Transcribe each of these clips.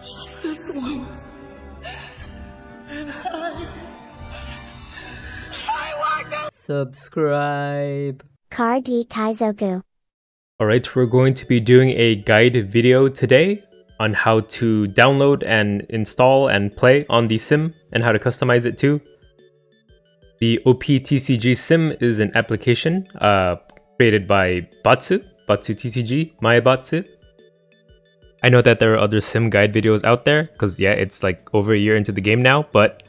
Just this once. And I want to subscribe. Car D. Kaizoku. Alright, we're going to be doing a guide video today on how to download and install and play on the sim and how to customize it too. The OPTCG Sim is an application created by Batsu TCG, my Batsu. I know that there are other sim guide videos out there because yeah, it's like over a year into the game now, but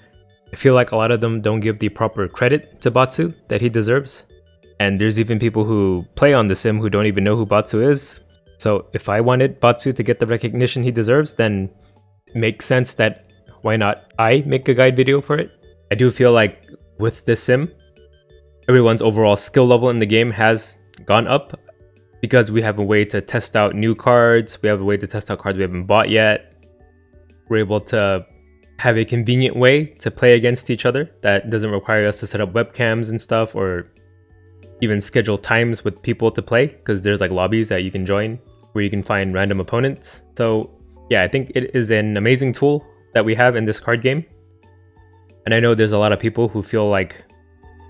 I feel like a lot of them don't give the proper credit to Batsu that he deserves. And there's even people who play on the sim who don't even know who Batsu is. So if I wanted Batsu to get the recognition he deserves, then it makes sense that why not I make a guide video for it? I do feel like with this sim, everyone's overall skill level in the game has gone up because we have a way to test out new cards, we have a way to test out cards we haven't bought yet. We're able to have a convenient way to play against each other that doesn't require us to set up webcams and stuff or even schedule times with people to play because there's like lobbies that you can join where you can find random opponents. So yeah, I think it is an amazing tool that we have in this card game. And I know there's a lot of people who feel like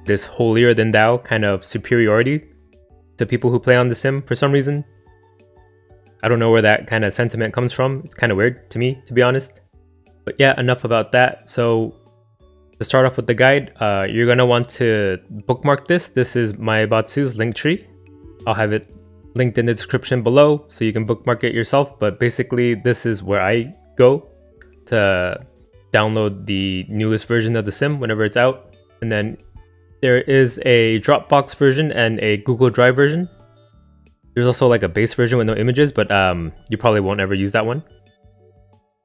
this holier-than-thou kind of superiority to people who play on the sim for some reason. I don't know where that kind of sentiment comes from. It's kind of weird to me, to be honest. But yeah, enough about that. So to start off with the guide, you're going to want to bookmark this. This is my Batsu's Linktree. I'll have it linked in the description below so you can bookmark it yourself. But basically, this is where I go to download the newest version of the sim whenever it's out. And then there is a Dropbox version and a Google Drive version. There's also like a base version with no images, but you probably won't ever use that one.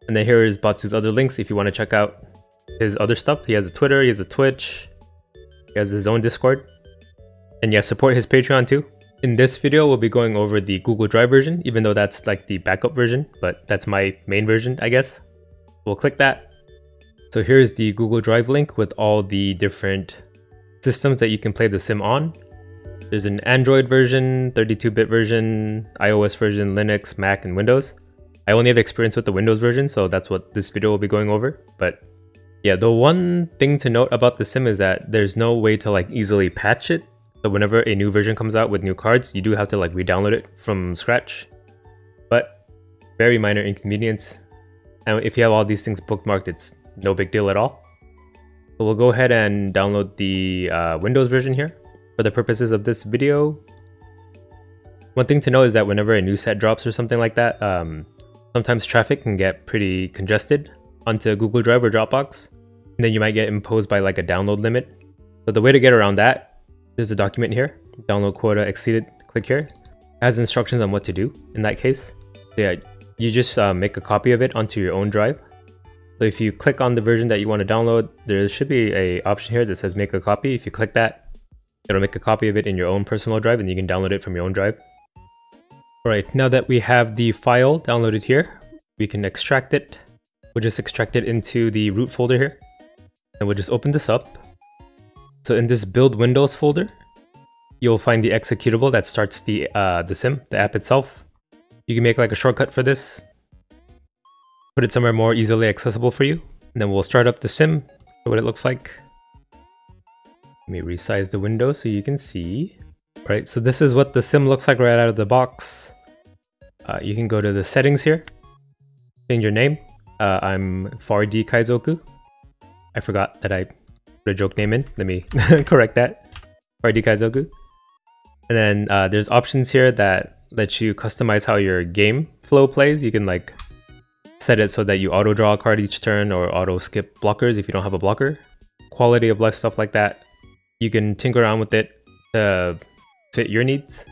And then here is Batsu's other links if you want to check out his other stuff. He has a Twitter, he has a Twitch, he has his own Discord. And yeah, support his Patreon too. In this video, we'll be going over the Google Drive version, even though that's like the backup version, but that's my main version, I guess. We'll click that. So here's the Google Drive link with all the different systems that you can play the sim on. There's an Android version, 32-bit version, iOS version, Linux, Mac, and Windows. I only have experience with the Windows version, so that's what this video will be going over. But yeah, the one thing to note about the sim is that there's no way to like easily patch it. So whenever a new version comes out with new cards, you do have to like re-download it from scratch. But very minor inconvenience. And if you have all these things bookmarked, it's no big deal at all. So we'll go ahead and download the Windows version here for the purposes of this video. One thing to know is that whenever a new set drops or something like that, sometimes traffic can get pretty congested onto Google Drive or Dropbox, and then you might get imposed by like a download limit. So the way to get around that, there's a document here, download quota exceeded, click here. It has instructions on what to do in that case. So yeah, you just make a copy of it onto your own drive. So if you click on the version that you want to download, there should be an option here that says make a copy. If you click that, it'll make a copy of it in your own personal drive and you can download it from your own drive. Alright, now that we have the file downloaded here, we can extract it. We'll just extract it into the root folder here. And we'll just open this up. So in this build Windows folder, you'll find the executable that starts the sim, the app itself. You can make like a shortcut for this. Put it somewhere more easily accessible for you. And then we'll start up the sim, see what it looks like. Let me resize the window so you can see. All right, so this is what the sim looks like right out of the box. You can go to the settings here, change your name. I'm Car D. Kaizoku. I forgot that I put a joke name in. Let me correct that. Car D. Kaizoku. And then there's options here that let you customize how your game flow plays. You can like set it so that you auto draw a card each turn or auto skip blockers if you don't have a blocker. Quality of life, stuff like that. You can tinker around with it to fit your needs.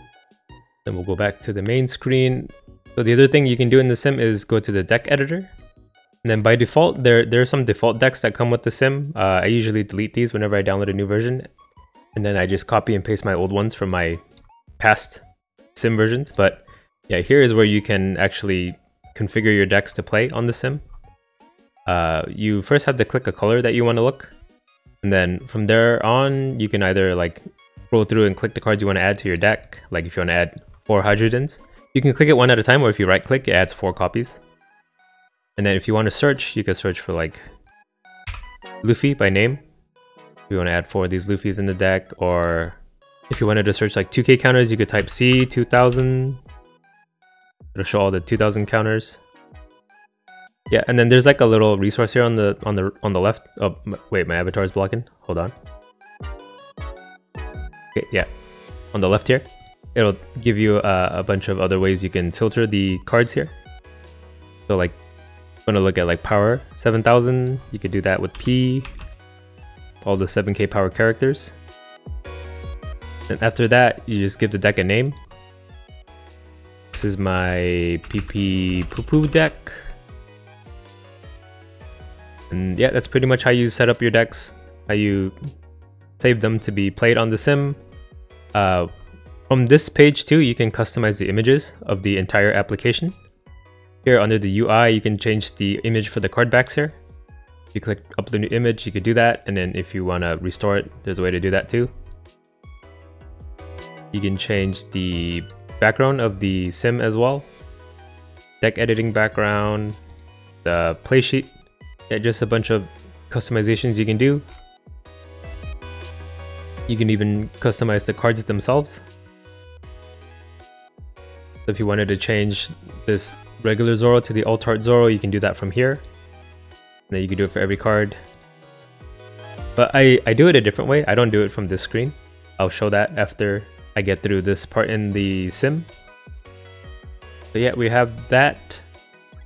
Then we'll go back to the main screen. So the other thing you can do in the sim is go to the deck editor. And then by default, there are some default decks that come with the sim. I usually delete these whenever I download a new version. And then I just copy and paste my old ones from my past sim versions. But yeah, here is where you can actually configure your decks to play on the sim. You first have to click a color that you want to look, and then from there on you can either like scroll through and click the cards you want to add to your deck. Like if you want to add 4 hydrogens, you can click it one at a time, or if you right click, it adds 4 copies. And then if you want to search, you can search for like Luffy by name. If you want to add 4 of these Luffys in the deck, or if you wanted to search like 2K counters, you could type C 2000. It'll show all the 2000 counters. Yeah, and then there's like a little resource here on the left. Oh wait, my avatar is blocking. Hold on. Okay, yeah, on the left here, it'll give you a bunch of other ways you can filter the cards here. So like, I'm gonna look at like power 7000. You could do that with P, all the 7K power characters. And after that, you just give the deck a name. This is my PP Poo Poo deck. And yeah, that's pretty much how you set up your decks, how you save them to be played on the sim. From this page too, you can customize the images of the entire application. Here under the UI, you can change the image for the card backs here. If you click upload new image, you could do that. And then if you want to restore it, there's a way to do that too. You can change the background of the sim as well. Deck editing background, the play sheet. Yeah, just a bunch of customizations you can do. You can even customize the cards themselves. So if you wanted to change this regular Zoro to the alt art Zoro, you can do that from here. And then you can do it for every card. But I do it a different way. I don't do it from this screen. I'll show that after I get through this part in the sim. So yeah, we have that.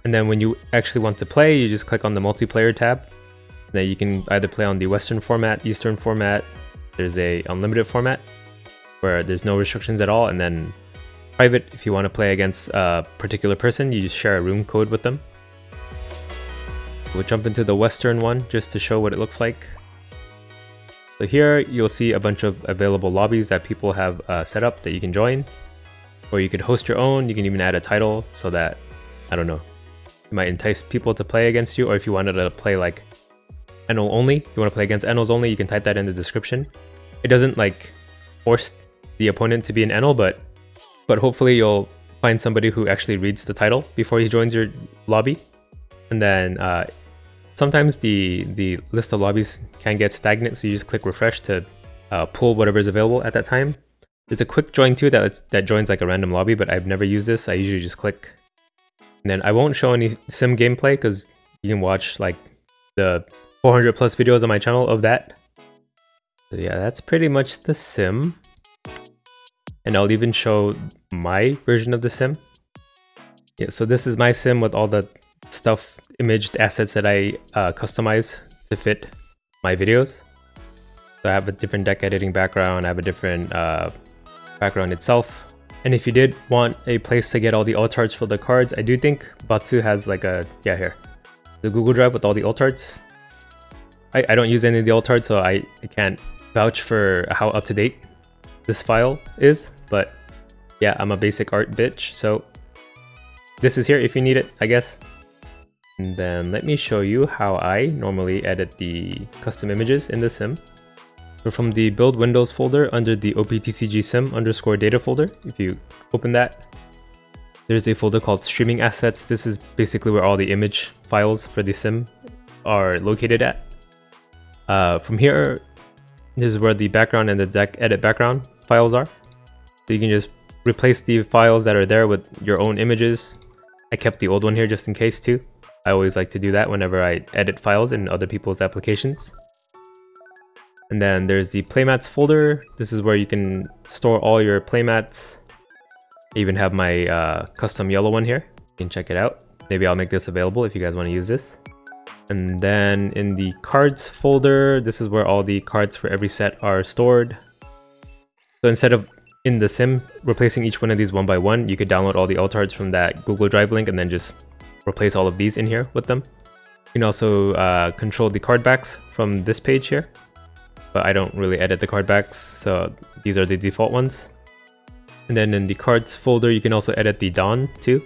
And then when you actually want to play, you just click on the multiplayer tab. Now you can either play on the Western format, Eastern format. There's a unlimited format where there's no restrictions at all. And then private, if you want to play against a particular person, you just share a room code with them. We'll jump into the Western one just to show what it looks like. So here you'll see a bunch of available lobbies that people have set up that you can join. Or you could host your own. You can even add a title so that, I don't know, you might entice people to play against you. Or if you wanted to play like Enel only, you want to play against Enels only, you can type that in the description. It doesn't like force the opponent to be an Enel, but hopefully you'll find somebody who actually reads the title before he joins your lobby. And then sometimes the list of lobbies can get stagnant, so you just click refresh to pull whatever's available at that time. There's a quick join too that joins like a random lobby, but I've never used this. I usually just click. And then I won't show any sim gameplay because you can watch like the 400 plus videos on my channel of that. So yeah, that's pretty much the sim. And I'll even show my version of the sim. Yeah, so this is my sim with all the stuff, imaged assets that I customize to fit my videos. So I have a different deck editing background. I have a different background itself. And if you did want a place to get all the alt arts for the cards, I do think Batsu has like a, yeah, here, the Google Drive with all the alt arts. I don't use any of the alt arts, so I can't vouch for how up to date this file is. But yeah, I'm a basic art bitch, so this is here if you need it, I guess. And then let me show you how I normally edit the custom images in the sim. So from the build windows folder under the OPTCG sim _ data folder, if you open that, there's a folder called streaming assets. This is basically where all the image files for the sim are located at. From here, this is where the background and the deck edit background files are. So you can just replace the files that are there with your own images. I kept the old one here just in case too. I always like to do that whenever I edit files in other people's applications. And then there's the playmats folder. This is where you can store all your playmats. I even have my custom yellow one here. You can check it out. Maybe I'll make this available if you guys want to use this. And then in the cards folder, this is where all the cards for every set are stored. So instead of in the sim replacing each one of these one by one, you could download all the alt arts from that Google Drive link and then just replace all of these in here with them. You can also control the card backs from this page here. But I don't really edit the card backs, so these are the default ones. And then in the cards folder, you can also edit the Don too.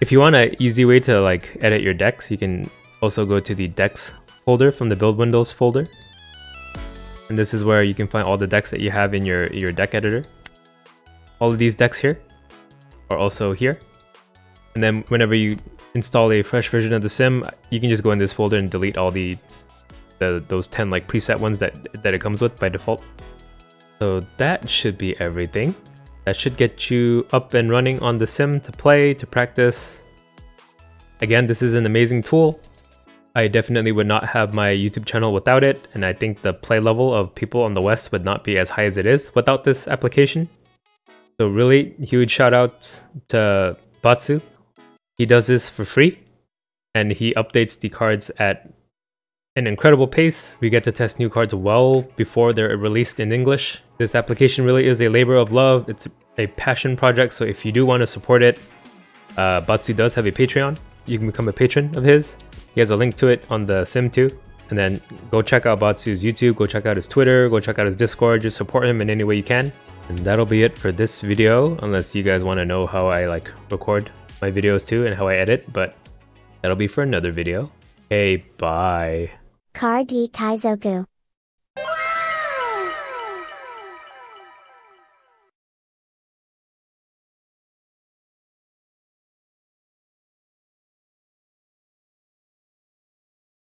If you want an easy way to like edit your decks, you can also go to the decks folder from the build windows folder. And this is where you can find all the decks that you have in your deck editor. All of these decks here are also here. And then whenever you install a fresh version of the sim, you can just go in this folder and delete all those 10 like preset ones that it comes with by default. So that should be everything. That should get you up and running on the sim to play, to practice. Again, this is an amazing tool. I definitely would not have my YouTube channel without it, and I think the play level of people on the West would not be as high as it is without this application. So really huge shout out to Batsu. He does this for free, and he updates the cards at an incredible pace. We get to test new cards well before they're released in English. This application really is a labor of love. It's a passion project, so if you do want to support it, Batsu does have a Patreon. You can become a patron of his. He has a link to it on the sim too. And then go check out Batsu's YouTube, go check out his Twitter, go check out his Discord, just support him in any way you can. And that'll be it for this video, unless you guys want to know how I like record my videos too and how I edit, but that'll be for another video. Okay, bye. Car D. Kaizoku.